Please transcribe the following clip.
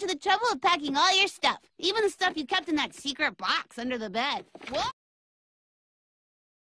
went to the trouble of packing all your stuff, even the stuff you kept in that secret box under the bed. Whoa!